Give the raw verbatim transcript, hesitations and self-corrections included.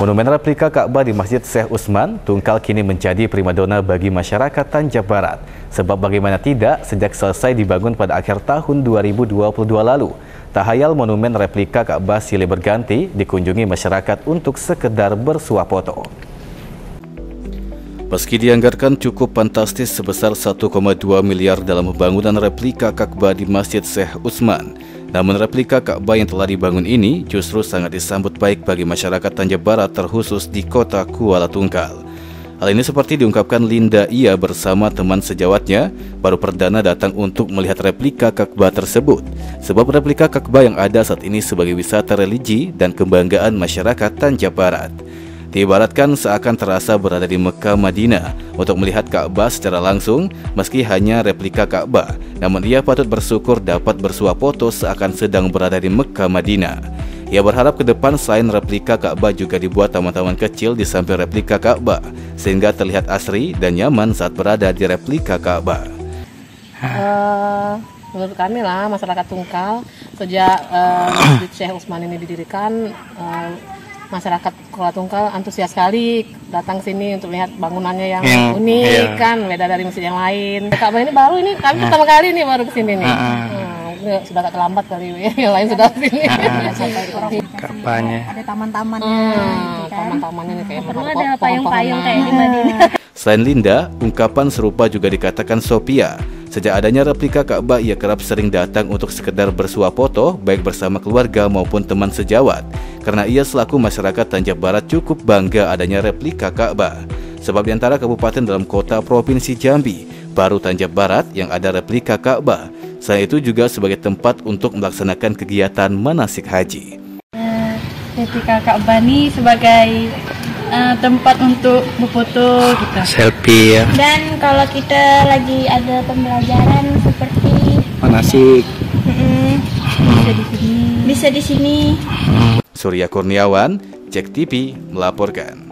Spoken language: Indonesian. Monumen replika Ka'bah di Masjid Syekh Usman, Tungkal kini menjadi primadona bagi masyarakat Tanjab Barat. Sebab bagaimana tidak, sejak selesai dibangun pada akhir tahun dua ribu dua puluh dua lalu, tahayal monumen replika Ka'bah silih berganti dikunjungi masyarakat untuk sekedar bersuah foto. Meski dianggarkan cukup fantastis sebesar satu koma dua miliar dalam pembangunan replika Ka'bah di Masjid Syekh Usman, namun replika Ka'bah yang telah dibangun ini justru sangat disambut baik bagi masyarakat Tanjab Barat, terkhusus di kota Kuala Tungkal. Hal ini seperti diungkapkan Linda, ia bersama teman sejawatnya baru perdana datang untuk melihat replika Ka'bah tersebut. Sebab replika Ka'bah yang ada saat ini sebagai wisata religi dan kebanggaan masyarakat Tanjab Barat. Diibaratkan seakan terasa berada di Mekah Madinah untuk melihat Ka'bah secara langsung, meski hanya replika Ka'bah, namun ia patut bersyukur dapat bersuah foto seakan sedang berada di Mekah Madinah. Ia berharap ke depan selain replika Ka'bah juga dibuat taman-taman kecil di samping replika Ka'bah, sehingga terlihat asri dan nyaman saat berada di replika Ka'bah. Uh, menurut kami lah masyarakat Tungkal, sejak uh, Masjid Syekh Usman ini didirikan, uh, masyarakat Kuala Tungkal antusias sekali datang sini untuk lihat bangunannya yang yeah, unik yeah. kan, beda dari masjid yang lain. Ka'bah ini baru ini, kami nah. pertama kali nih baru kesini nih. Nah, nah, sudah agak terlambat kali, yang lain sudah kesini. Ka'bahnya. Nah, ada taman-tamannya. Hmm, kan? Taman-tamannya nih kayak pohon-pohon. Ada payung-payung kayak di Madinah. Selain Linda, ungkapan serupa juga dikatakan Sophia. Sejak adanya replika Ka'bah, ia kerap sering datang untuk sekedar bersuah foto, baik bersama keluarga maupun teman sejawat. Karena ia selaku masyarakat Tanjab Barat cukup bangga adanya replika Ka'bah. Sebab di antara kabupaten dalam kota Provinsi Jambi, baru Tanjab Barat yang ada replika Ka'bah. Selain itu juga sebagai tempat untuk melaksanakan kegiatan manasik haji. Uh, replika Ka'bah ini sebagai Uh, tempat untuk berfoto gitu. Selfie ya. Dan kalau kita lagi ada pembelajaran seperti manasik, mm-mm, bisa di sini. Bisa di sini. Surya Kurniawan, Jek T V melaporkan.